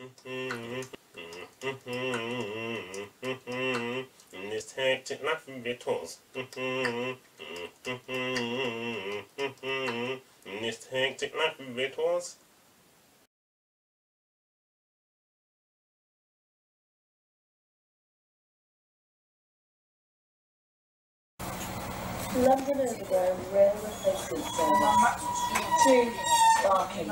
This hectic life of your toes. This hectic life of your toes. London Overground Rail Replacement Service to Barking.